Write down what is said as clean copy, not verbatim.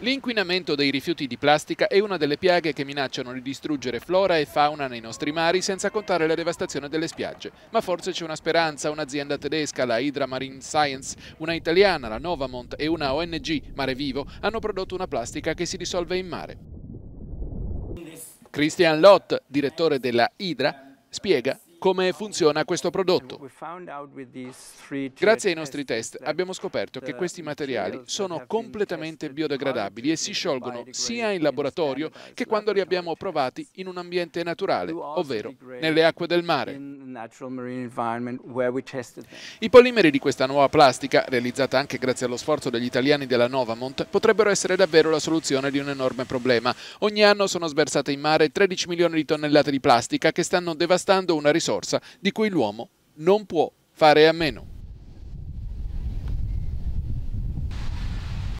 L'inquinamento dei rifiuti di plastica è una delle piaghe che minacciano di distruggere flora e fauna nei nostri mari, senza contare la devastazione delle spiagge. Ma forse c'è una speranza: un'azienda tedesca, la Hydra Marine Science, una italiana, la Novamont, e una ONG, Mare Vivo, hanno prodotto una plastica che si dissolve in mare. Christian Lott, direttore della Hydra, spiega come funziona questo prodotto. Grazie ai nostri test abbiamo scoperto che questi materiali sono completamente biodegradabili e si sciolgono sia in laboratorio che quando li abbiamo provati in un ambiente naturale, ovvero nelle acque del mare. I polimeri di questa nuova plastica, realizzata anche grazie allo sforzo degli italiani della Novamont, potrebbero essere davvero la soluzione di un enorme problema. Ogni anno sono sversate in mare 13 milioni di tonnellate di plastica che stanno devastando una risorsa di cui l'uomo non può fare a meno.